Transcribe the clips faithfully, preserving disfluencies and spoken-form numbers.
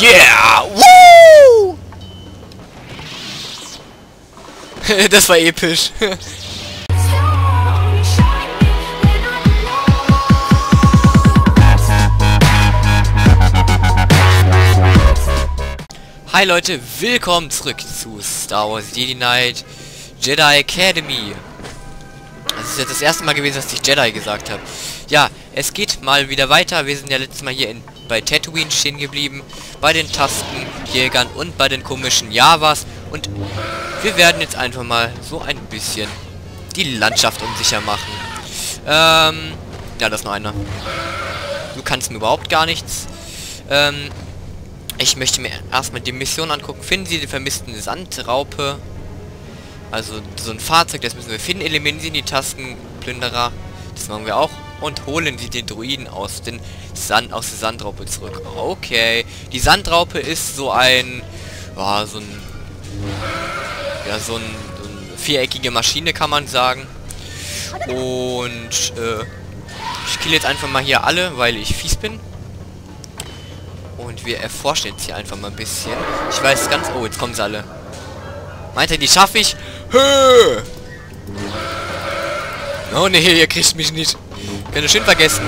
Yeah! Woo! Das war episch. Hi Leute, willkommen zurück zu Star Wars Jedi Knight Jedi Academy. Das ist jetzt das erste Mal gewesen, dass ich Jedi gesagt habe. Ja, es geht mal wieder weiter. Wir sind ja letztes Mal hier in, bei Tatooine stehen geblieben, bei den Tuskenjägern und bei den komischen Javas. Und wir werden jetzt einfach mal so ein bisschen die Landschaft unsicher machen. Ähm, ja, das ist noch einer. Du kannst mir überhaupt gar nichts. Ähm, ich möchte mir erstmal die Mission angucken. Finden Sie die vermissten Sandraupe. Also so ein Fahrzeug, das müssen wir finden. Eliminieren Sie die Tuskenplünderer. Das machen wir auch. Und holen Sie den Druiden aus, den Sand, aus der Sandraupe zurück. Okay. Die Sandraupe ist so ein... Oh, so ein... Ja, so, ein, so eine viereckige Maschine, kann man sagen. Und... Äh, ich kill jetzt einfach mal hier alle, weil ich fies bin. Und wir erforschen jetzt hier einfach mal ein bisschen. Ich weiß ganz... Oh, jetzt kommen sie alle. Meint ihr, die schaffe ich? Höh! Oh ne, ihr kriegt mich nicht. Könnt ihr schön vergessen.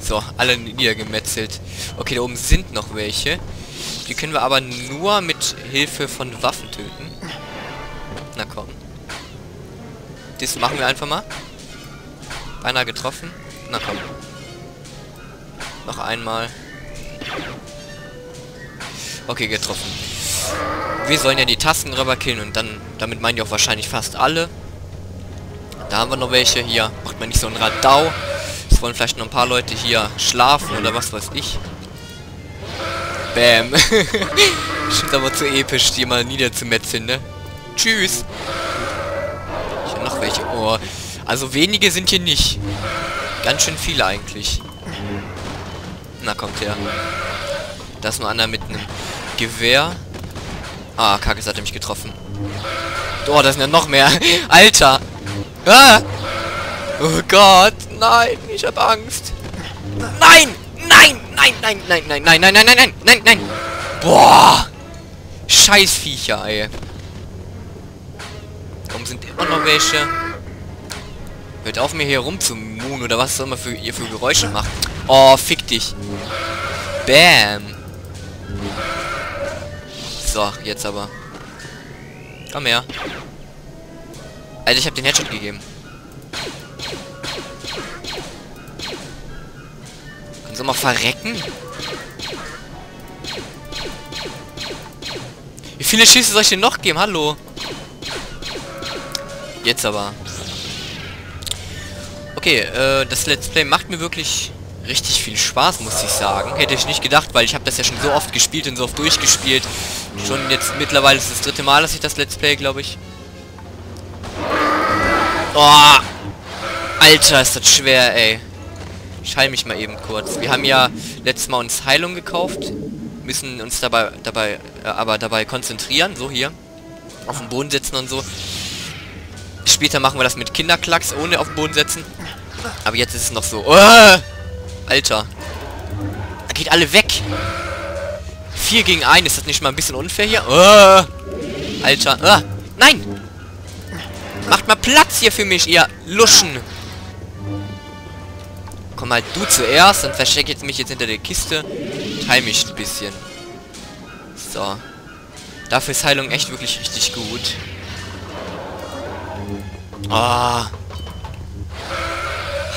So, alle niedergemetzelt. Okay, da oben sind noch welche. Die können wir aber nur mit Hilfe von Waffen töten. Na komm. Das machen wir einfach mal. Beinahe getroffen. Na komm. Noch einmal. Okay, getroffen. Wir sollen ja die Tuskenräuber killen und dann... Damit meinen die auch wahrscheinlich fast alle. Da haben wir noch welche hier. Macht man nicht so ein Radau. Es wollen vielleicht noch ein paar Leute hier schlafen oder was weiß ich. Bäm. Ich finde aber zu episch, die mal niederzumetzeln, ne? Tschüss. Ich habe noch welche. Oh. Also wenige sind hier nicht. Ganz schön viele eigentlich. Na, kommt her. Da ist nur einer mit einem Gewehr. Ah, Kacke, das hat er mich getroffen. Oh, da sind ja noch mehr. Alter. Ah! Oh Gott, nein, ich hab Angst. Nein, nein, nein, nein, nein, nein, nein, nein, nein, nein, nein, nein, nein. Boah! Scheiß Viecher, ey. Warum sind immer noch welche? Hört auf, mir hier rumzumuhen oder was auch immer für ihr für Geräusche macht. Oh, fick dich. Bam. So, jetzt aber. Komm her. Also ich habe den Headshot gegeben. Kannst du mal verrecken? Wie viele Schüsse soll ich denn noch geben? Hallo? Jetzt aber. Okay, äh, das Let's Play macht mir wirklich richtig viel Spaß, muss ich sagen. Hätte ich nicht gedacht, weil ich habe das ja schon so oft gespielt und so oft durchgespielt. Schon jetzt mittlerweile ist das dritte Mal, dass ich das Let's Play, glaube ich. Oh, Alter, ist das schwer, ey. Ich heile mich mal eben kurz. Wir haben ja letztes Mal uns Heilung gekauft. Müssen uns dabei, dabei, äh, aber dabei konzentrieren. So hier. Auf den Boden setzen und so. Später machen wir das mit Kinderklacks, ohne auf den Boden setzen. Aber jetzt ist es noch so. Oh, Alter. Da geht alle weg. vier gegen eins. Ist das nicht mal ein bisschen unfair hier? Oh, Alter. Oh, nein. Macht mal Platz hier für mich, ihr Luschen. Komm halt du zuerst, dann verstecke ich mich jetzt hinter der Kiste. Heil mich ein bisschen. So. Dafür ist Heilung echt wirklich richtig gut. Oh.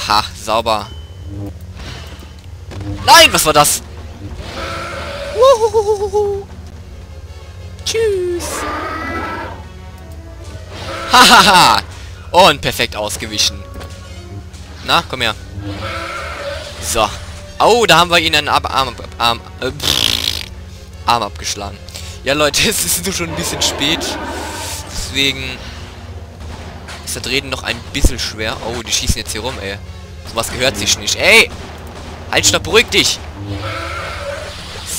Ha, sauber. Nein, was war das? Wuhuhuhu. Tschüss. Hahaha! Und perfekt ausgewichen. Na, komm her. So. Oh, da haben wir ihn einen Ab Arm, Ab Arm, äh, pff, Arm abgeschlagen. Ja, Leute, es ist nur schon ein bisschen spät. Deswegen ist das Reden noch ein bisschen schwer. Oh, die schießen jetzt hier rum, ey. Sowas gehört sich nicht. Ey! Halt, stopp, beruhig dich!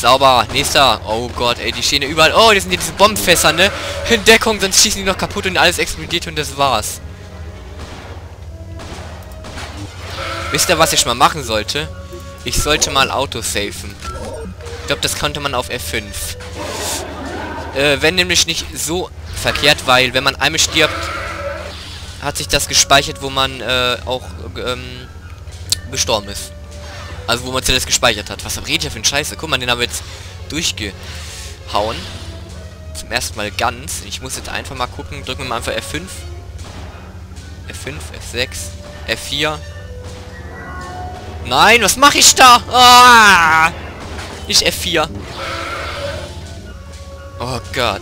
Sauber, nächster. Oh Gott, ey, die stehen ja überall. Oh, das sind hier diese Bombenfässer, ne? In Deckung, sonst schießen die noch kaputt und alles explodiert und das war's. Wisst ihr, was ich mal machen sollte? Ich sollte mal Autos safen. glaube, das konnte man auf F fünf. Äh, wenn nämlich nicht so verkehrt, weil wenn man einmal stirbt, hat sich das gespeichert, wo man äh, auch ähm, gestorben ist. Also wo man zuletzt gespeichert hat. Was rede ich ja für ein Scheiße? Guck mal, den haben wir jetzt durchgehauen. Zum ersten Mal ganz. Ich muss jetzt einfach mal gucken. Drücken wir mal einfach F fünf. F fünf, F sechs, F vier. Nein, was mache ich da? Ah! Nicht F vier. Oh Gott.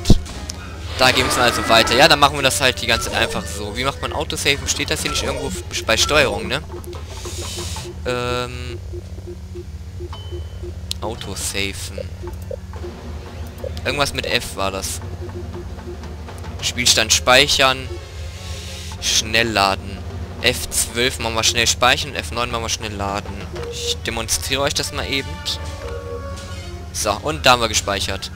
Da gehen wir also weiter. Ja, dann machen wir das halt die ganze Zeit einfach so. Wie macht man Autosave? Steht das hier nicht irgendwo bei Steuerung, ne? Ähm... Autosaven. Irgendwas mit F war das. Spielstand speichern. Schnell laden. F zwölf machen wir schnell speichern und F neun machen wir schnell laden. Ich demonstriere euch das mal eben. So, und da haben wir gespeichert.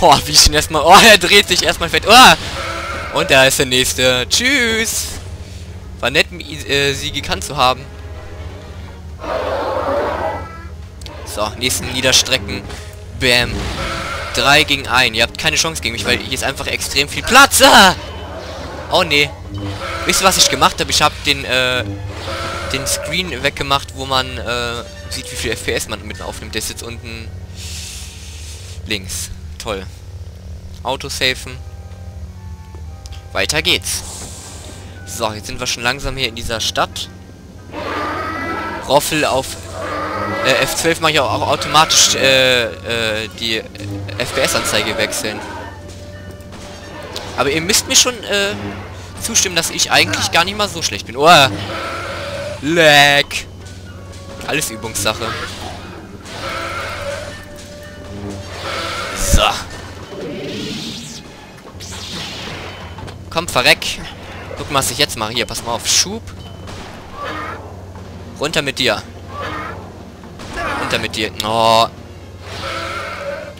Oh, wie ich ihn erstmal... Oh, er dreht sich erstmal fett. Oh! Und da ist der nächste. Tschüss! War nett, äh, sie gekannt zu haben. So, nächsten Niederstrecken. Bam. drei gegen eins. Ihr habt keine Chance gegen mich, weil hier ist einfach extrem viel Platz. Ah! Oh nee. Wisst ihr, was ich gemacht habe? Ich habe den äh, den Screen weggemacht, wo man äh, sieht, wie viel F P S man mitten aufnimmt. Der ist jetzt unten links. Toll. Autosafen. Weiter geht's. So, jetzt sind wir schon langsam hier in dieser Stadt. Roffel auf äh, F zwölf mache ich auch, auch automatisch äh, äh, die F P S-Anzeige wechseln. Aber ihr müsst mir schon äh, zustimmen, dass ich eigentlich gar nicht mal so schlecht bin. Oh! Lag! Alles Übungssache. So. Komm, verreck. Guck mal, was ich jetzt mache. Hier, pass mal auf. Schub. Runter mit dir. Runter mit dir. Oh.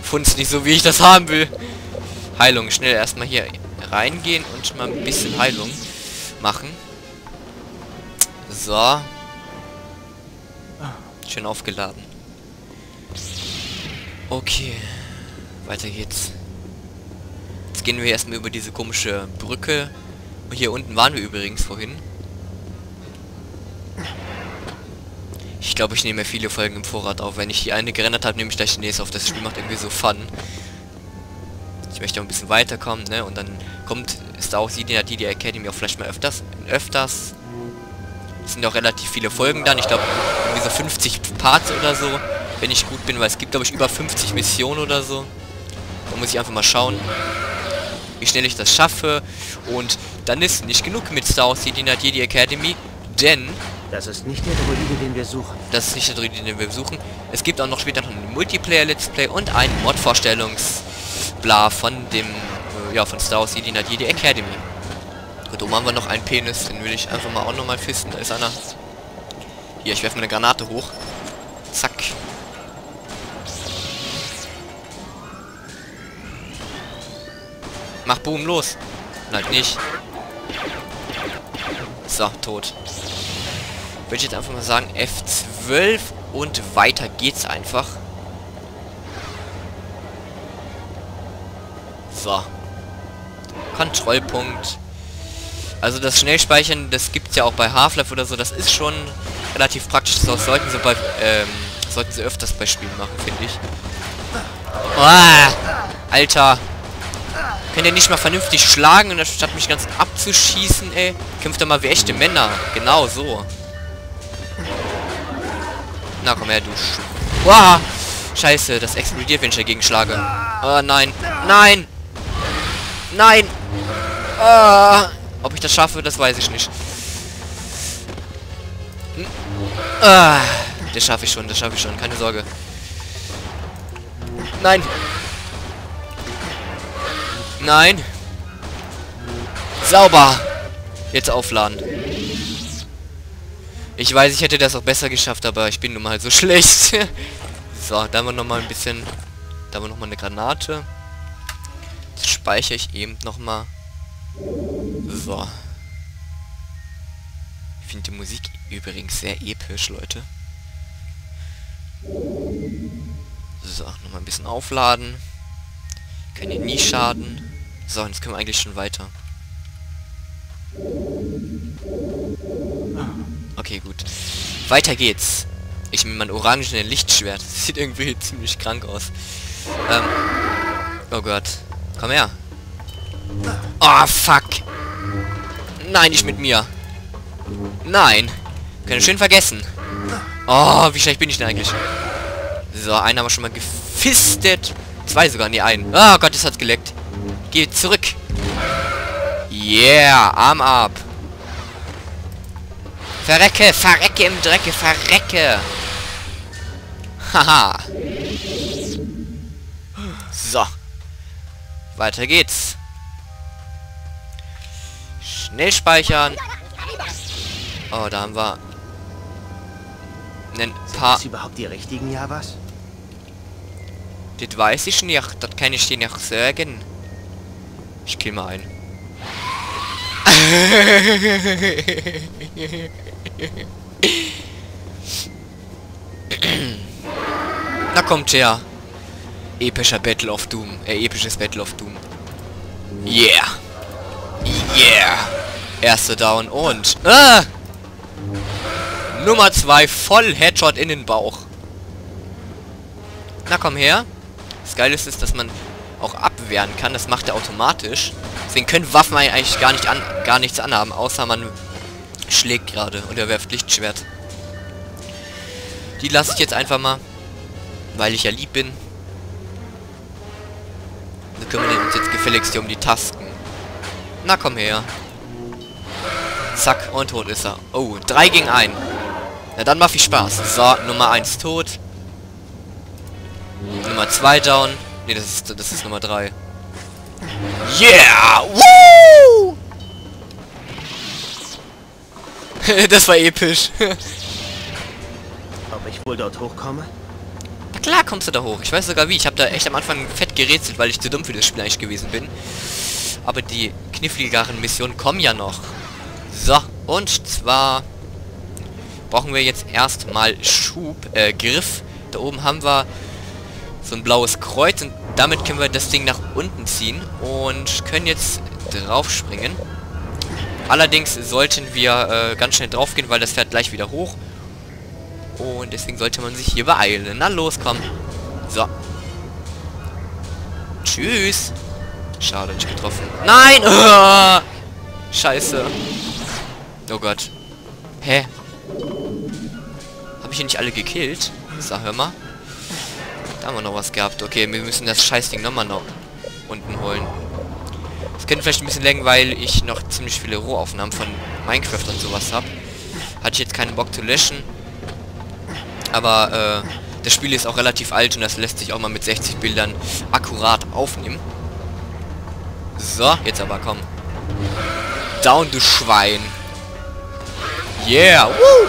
Funzt nicht so, wie ich das haben will. Heilung. Schnell erstmal hier reingehen und schon mal ein bisschen Heilung machen. So. Schön aufgeladen. Okay. Weiter geht's. Jetzt gehen wir erstmal über diese komische Brücke. Und hier unten waren wir übrigens vorhin. Ich glaube, ich nehme viele Folgen im Vorrat auf. Wenn ich die eine gerendert habe, nehme ich gleich die nächste auf. Das Spiel macht irgendwie so Fun. Ich möchte auch ein bisschen weiterkommen, ne? Und dann kommt Star Wars Jedi Academy auch vielleicht mal öfters. Öfters. Es sind auch relativ viele Folgen dann. Ich glaube, irgendwie so fünfzig Parts oder so. Wenn ich gut bin, weil es gibt, glaube ich, über fünfzig Missionen oder so. Da muss ich einfach mal schauen, wie schnell ich das schaffe. Und dann ist nicht genug mit Star Wars Jedi Knight Jedi Academy, denn... Das ist nicht der Druide, den wir suchen. Das ist nicht der Druide, den wir suchen. Es gibt auch noch später noch einen Multiplayer-Let's Play und einen Mod-Vorstellungs-Bla von dem... Äh, ja, von Star Wars Jedi Knight Jedi Academy. Gut, oben haben wir noch einen Penis, den will ich einfach mal auch nochmal fisten. Da ist einer. Hier, ich werfe meine Granate hoch. Zack. Mach Boom, los. Nein, nicht. So, tot. Würde ich jetzt einfach mal sagen, F zwölf und weiter geht's einfach. So. Kontrollpunkt. Also das Schnellspeichern, das gibt's ja auch bei Half-Life oder so, das ist schon relativ praktisch. Das sollten sie bei, ähm, sollten sie öfters bei Spielen machen, finde ich. Oh, Alter. Könnt ihr nicht mal vernünftig schlagen und anstatt mich ganz abzuschießen, ey. Kämpft doch mal wie echte Männer. Genau so. Na komm her, du Sch... Wow. Scheiße, das explodiert, wenn ich dagegen schlage. Oh nein. Nein! Nein! Oh. Ob ich das schaffe, das weiß ich nicht. Oh. Das schaffe ich schon, das schaffe ich schon, keine Sorge. Nein! Nein. Sauber. Jetzt aufladen. Ich weiß, ich hätte das auch besser geschafft, aber ich bin nun mal so schlecht. So, da haben wir nochmal ein bisschen... Da haben wir nochmal eine Granate. Das speichere ich eben nochmal. So. Ich finde die Musik übrigens sehr episch, Leute. So, nochmal ein bisschen aufladen. Können ihr nie schaden. So, jetzt können wir eigentlich schon weiter. Okay, gut. Weiter geht's. Ich nehme mein orangenes Lichtschwert. Das sieht irgendwie ziemlich krank aus. Ähm. Oh Gott. Komm her. Oh, fuck. Nein, nicht mit mir. Nein. Können schön vergessen. Oh, wie schlecht bin ich denn eigentlich? So, einen haben wir schon mal gefistet. Zwei sogar, nee, einen. Oh Gott, das hat's geleckt. Geh zurück. Yeah, Arm ab. Verrecke, verrecke im Drecke, verrecke. Haha. So. Weiter geht's. Schnell speichern. Oh, da haben wir ein paar... Sind das überhaupt die richtigen Javas? Das weiß ich nicht. Das kann ich dir nicht sagen. Ich kill mal einen. Na kommt her. Epischer Battle of Doom. Äh, episches Battle of Doom. Yeah. Yeah. Erste Down und... Ah! Nummer zwei. Voll Headshot in den Bauch. Na komm her. Das Geile ist, ist, dass man auch abwehren kann. Das macht er automatisch. Deswegen können Waffen eigentlich gar, nicht an, gar nichts anhaben. Außer man schlägt gerade. Und er werft Lichtschwert. Die lasse ich jetzt einfach mal. Weil ich ja lieb bin. Wir kümmern uns jetzt gefälligst hier um die Tasten. Na komm her. Zack, und tot ist er. Oh, drei gegen eins. Na dann mach ich Spaß. So, Nummer eins tot. Nummer zwei down. Ne, das ist, das ist Nummer drei. Yeah! Woo! Das war episch. Ob ich wohl dort hochkomme? Na klar kommst du da hoch. Ich weiß sogar wie. Ich habe da echt am Anfang fett gerätselt, weil ich zu dumm für das Spiel eigentlich gewesen bin. Aber die kniffligeren Missionen kommen ja noch. So, und zwar brauchen wir jetzt erstmal Schub, äh, Griff. Da oben haben wir so ein blaues Kreuz und damit können wir das Ding nach unten ziehen und können jetzt drauf springen. Allerdings sollten wir äh, ganz schnell drauf gehen, weil das fährt gleich wieder hoch. Und deswegen sollte man sich hier beeilen. Na los, komm. So. Tschüss. Schade, nicht getroffen. Nein! Oh! Scheiße. Oh Gott. Hä? Hab ich hier nicht alle gekillt? So, hör mal. Da haben wir noch was gehabt. Okay, wir müssen das Scheißding nochmal nach unten holen. Das könnte vielleicht ein bisschen länger, weil ich noch ziemlich viele Rohaufnahmen von Minecraft und sowas habe. Hatte ich jetzt keinen Bock zu löschen. Aber äh, das Spiel ist auch relativ alt und das lässt sich auch mal mit sechzig Bildern akkurat aufnehmen. So, jetzt aber komm. Down, du Schwein. Yeah. Woo.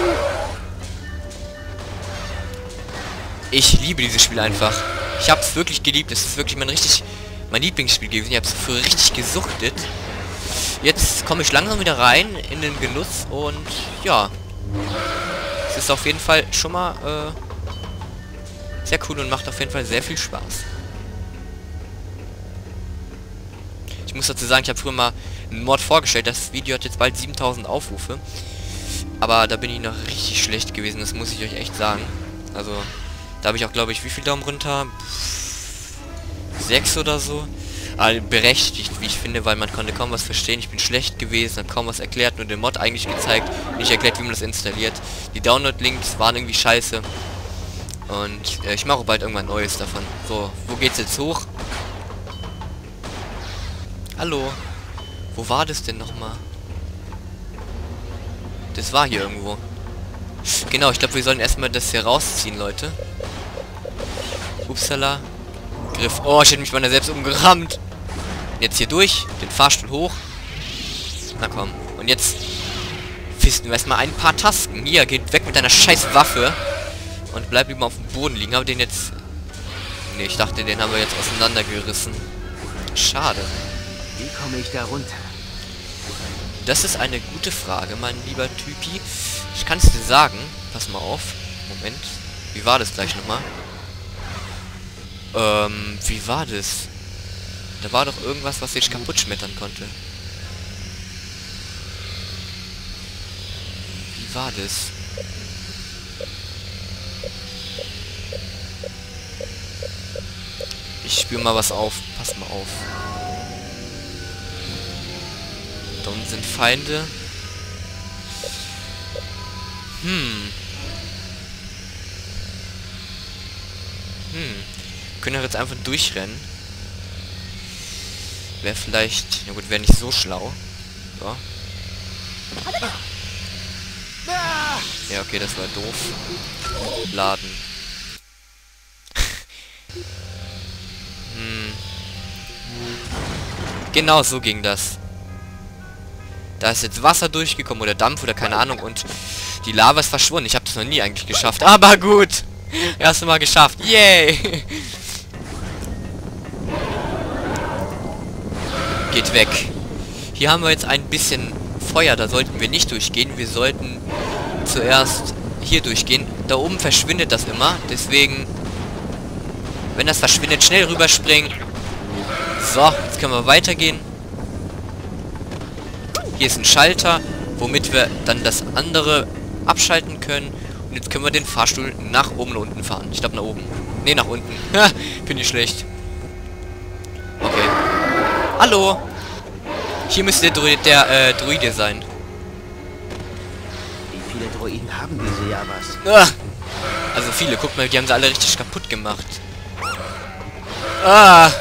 Ich liebe dieses Spiel einfach. Ich habe es wirklich geliebt. Es ist wirklich mein richtig mein Lieblingsspiel gewesen. Ich habe es für richtig gesuchtet. Jetzt komme ich langsam wieder rein in den Genuss und ja. Es ist auf jeden Fall schon mal äh, sehr cool und macht auf jeden Fall sehr viel Spaß. Ich muss dazu sagen, ich habe früher mal einen Mod vorgestellt. Das Video hat jetzt bald siebentausend Aufrufe. Aber da bin ich noch richtig schlecht gewesen. Das muss ich euch echt sagen. Also, da habe ich auch, glaube ich, wie viel Daumen runter? sechs oder so. Also, berechtigt, wie ich finde, weil man konnte kaum was verstehen. Ich bin schlecht gewesen, habe kaum was erklärt, nur den Mod eigentlich gezeigt. Nicht erklärt, wie man das installiert. Die Download-Links waren irgendwie scheiße. Und äh, ich mache bald irgendwann Neues davon. So, wo geht's jetzt hoch? Hallo. Wo war das denn nochmal? Das war hier irgendwo. Genau, ich glaube, wir sollen erstmal das hier rausziehen, Leute. Upsala. Griff. Oh, ich hätte mich mal da selbst umgerammt. Jetzt hier durch. Den Fahrstuhl hoch. Na komm. Und jetzt fisten wir erstmal ein paar Tasten. Hier, geht weg mit deiner scheiß Waffe. Und bleib lieber auf dem Boden liegen. Haben wir den jetzt... Ne, ich dachte, den haben wir jetzt auseinandergerissen. Schade. Wie komme ich da runter? Das ist eine gute Frage, mein lieber Typi. Ich kann es dir sagen. Pass mal auf. Moment. Wie war das gleich nochmal? Ähm, wie war das? Da war doch irgendwas, was ich kaputt schmettern konnte. Wie war das? Ich spüre mal was auf. Pass mal auf. Da unten sind Feinde. Hm. Hm. Können wir jetzt einfach durchrennen? Wäre vielleicht... Na gut, wäre nicht so schlau. So. Ja, okay, das war doof. Laden. Hm. Genau so ging das. Da ist jetzt Wasser durchgekommen oder Dampf oder keine Ahnung und die Lava ist verschwunden. Ich habe das noch nie eigentlich geschafft. Aber gut. Erst mal geschafft. Yay. Geht weg. Hier haben wir jetzt ein bisschen Feuer. Da sollten wir nicht durchgehen. Wir sollten zuerst hier durchgehen. Da oben verschwindet das immer. Deswegen, wenn das verschwindet, schnell rüberspringen. So, jetzt können wir weitergehen. Hier ist ein Schalter, womit wir dann das andere abschalten können. Und jetzt können wir den Fahrstuhl nach oben und unten fahren. Ich glaube nach oben. Ne, nach unten. Bin ich schlecht. Okay. Hallo. Hier müsste der Druide, der, äh, Druide sein. Wie viele Druiden haben diese Javas? Also viele. Guck mal, die haben sie alle richtig kaputt gemacht. Ah.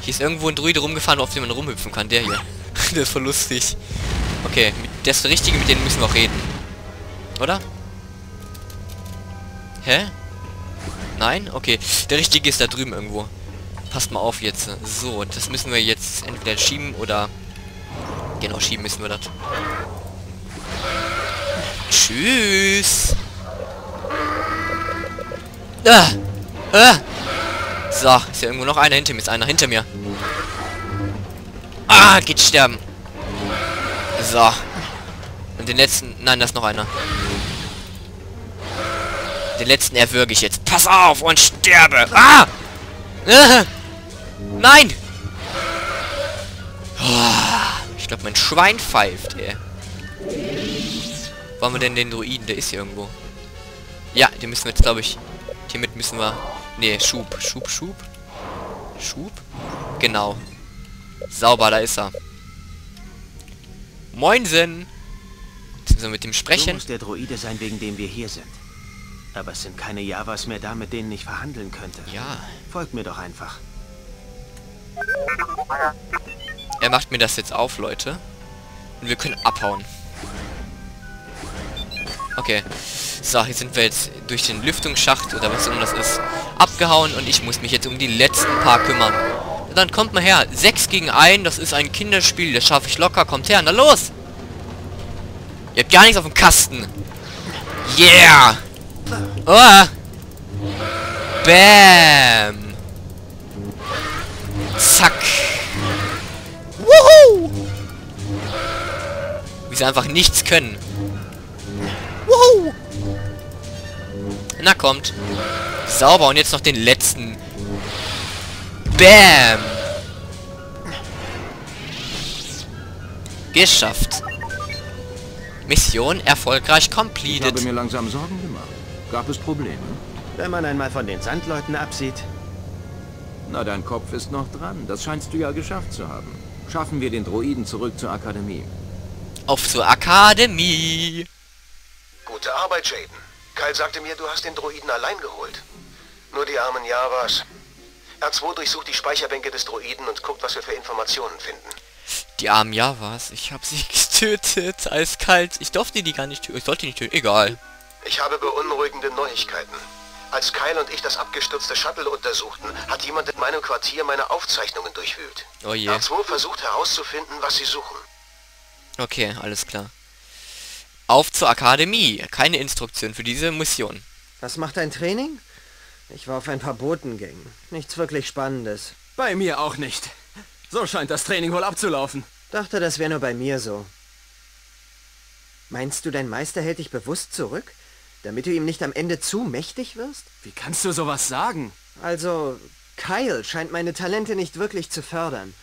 Hier ist irgendwo ein Druide rumgefahren, auf dem man rumhüpfen kann. Der hier. Das ist voll lustig. Okay, der ist der Richtige, mit denen müssen wir auch reden. Oder? Hä? Nein? Okay. Der Richtige ist da drüben irgendwo. Passt mal auf jetzt. So, das müssen wir jetzt entweder schieben oder... Genau, schieben müssen wir das. Tschüss! Ah! Ah! So, ist ja irgendwo noch einer hinter mir. Ist einer hinter mir. Ah, geht sterben. So. Und den letzten... Nein, da ist noch einer. Den letzten erwürge ich jetzt. Pass auf und sterbe. Ah! Ah! Nein! Oh, ich glaube, mein Schwein pfeift, ey. Wo haben wir denn den Druiden? Der ist hier irgendwo. Ja, den müssen wir jetzt, glaube ich... Hiermit müssen wir... Ne, Schub. Schub, Schub. Schub? Genau. Sauber, da ist er. Moinsen! Jetzt müssen wir mit dem sprechen. Du musst der Droide sein, wegen dem wir hier sind. Aber es sind keine Javas mehr da, mit denen ich verhandeln könnte. Ja. Folgt mir doch einfach. Er macht mir das jetzt auf, Leute. Und wir können abhauen. Okay. So, hier sind wir jetzt durch den Lüftungsschacht oder was immer das ist, abgehauen. Und ich muss mich jetzt um die letzten paar kümmern. Dann kommt mal her. sechs gegen eins, das ist ein Kinderspiel. Das schaffe ich locker. Kommt her. Na los! Ihr habt gar nichts auf dem Kasten. Yeah! Oh. Bam! Zack! Wuhu! Wie sie einfach nichts können. Wuhu! Na kommt. Sauber. Und jetzt noch den letzten. Bam! Geschafft. Mission erfolgreich completed. Ich habe mir langsam Sorgen gemacht. Gab es Probleme? Wenn man einmal von den Sandleuten absieht. Na, dein Kopf ist noch dran. Das scheinst du ja geschafft zu haben. Schaffen wir den Droiden zurück zur Akademie. Auf zur Akademie! Gute Arbeit, Jaden. Kyle sagte mir, du hast den Droiden allein geholt. Nur die armen Javas. R zwei durchsucht die Speicherbänke des Droiden und guckt, was wir für Informationen finden. Die armen Javas, ich habe sie getötet, eiskalt. Ich durfte die gar nicht töten, ich sollte die nicht töten, egal. Ich habe beunruhigende Neuigkeiten. Als Kyle und ich das abgestürzte Shuttle untersuchten, hat jemand in meinem Quartier meine Aufzeichnungen durchwühlt. Oh je. R zwei versucht herauszufinden, was sie suchen. Okay, alles klar. Auf zur Akademie. Keine Instruktion für diese Mission. Was macht dein Training? Ich war auf ein paar Botengängen. Nichts wirklich Spannendes. Bei mir auch nicht. So scheint das Training wohl abzulaufen. Dachte, das wäre nur bei mir so. Meinst du, dein Meister hält dich bewusst zurück? Damit du ihm nicht am Ende zu mächtig wirst? Wie kannst du sowas sagen? Also, Kyle scheint meine Talente nicht wirklich zu fördern.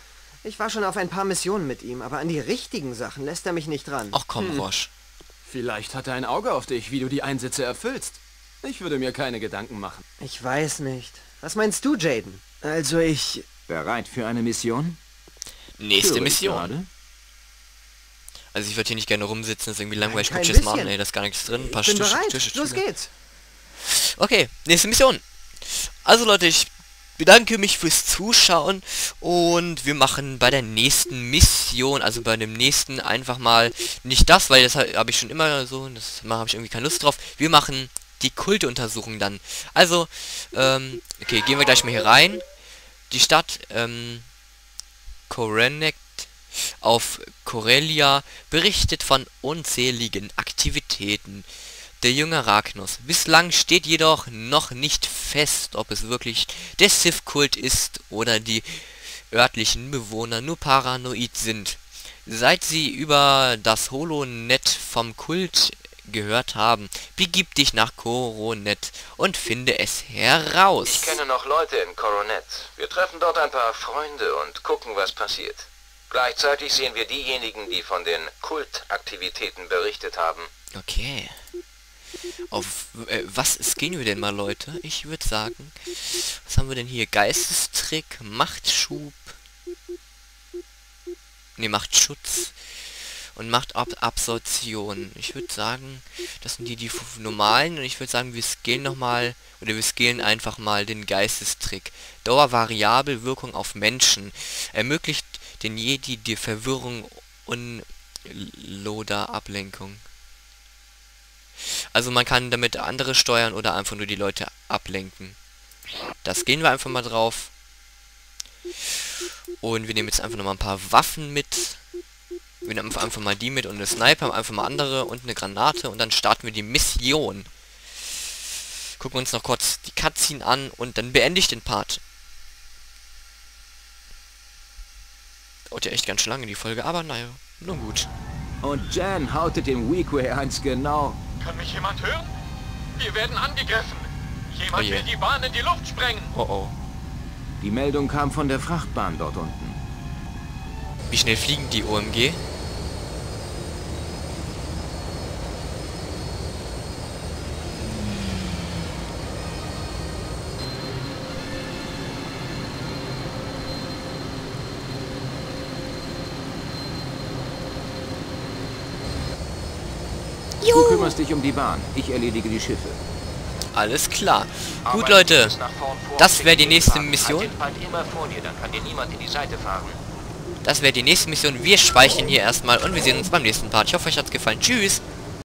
Ich war schon auf ein paar Missionen mit ihm, aber an die richtigen Sachen lässt er mich nicht ran. Ach komm, hm. Rosch. Vielleicht hat er ein Auge auf dich, wie du die Einsätze erfüllst. Ich würde mir keine Gedanken machen. Ich weiß nicht. Was meinst du, Jaden? Also ich... Bereit für eine Mission? Nächste Mission. Also ich würde hier nicht gerne rumsitzen, das ist irgendwie langweilig. Nein, ich kann machen, ey, da ist gar nichts drin. Ein paar Stück, Stück, los geht's. Okay, nächste Mission. Also Leute, ich bedanke mich fürs Zuschauen und wir machen bei der nächsten Mission, also bei dem nächsten einfach mal nicht das, weil das habe ich schon immer so, das habe ich irgendwie keine Lust drauf. Wir machen die Kulteuntersuchung dann. Also, ähm, okay, gehen wir gleich mal hier rein. Die Stadt, ähm, Coronet auf Corellia berichtet von unzähligen Aktivitäten der Jünger Ragnus. Bislang steht jedoch noch nicht fest, ob es wirklich der Sith-Kult ist oder die örtlichen Bewohner nur paranoid sind. Seit sie über das Holonet vom Kult gehört haben, begib dich nach Coronet und finde es heraus. Ich kenne noch Leute in Coronet. Wir treffen dort ein paar Freunde und gucken, was passiert. Gleichzeitig sehen wir diejenigen, die von den Kultaktivitäten berichtet haben. Okay. Auf äh, was gehen wir denn mal, Leute? Ich würde sagen, was haben wir denn hier? Geistestrick, Machtschub. Ne, Machtschutz. Und macht Ab Absorption. Ich würde sagen, das sind die, die normalen. Und ich würde sagen, wir scalen nochmal, oder wir scalen einfach mal den Geistestrick. Dauervariabel Wirkung auf Menschen. Ermöglicht den Jedi die Verwirrung und Loder Ablenkung. Also man kann damit andere steuern oder einfach nur die Leute ablenken. Das gehen wir einfach mal drauf. Und wir nehmen jetzt einfach nochmal ein paar Waffen mit. Wir nehmen einfach mal die mit und eine Sniper, einfach mal andere und eine Granate und dann starten wir die Mission. Gucken uns noch kurz die Cutscene an und dann beende ich den Part. Dauert ja echt ganz schön lange die Folge, aber naja, nun gut. Und Jan hautet den Weekway eins genau. Kann mich jemand hören? Wir werden angegriffen. Jemand oh yeah. will die Bahn in die Luft sprengen. Oh oh. Die Meldung kam von der Frachtbahn dort unten. Wie schnell fliegen die O M G? Du kümmerst dich um die Bahn. Ich erledige die Schiffe. Alles klar. Gut, Leute. Das wäre die nächste Mission. Das wäre die nächste Mission. Wir speichern hier erstmal und wir sehen uns beim nächsten Part. Ich hoffe, euch hat's gefallen. Tschüss.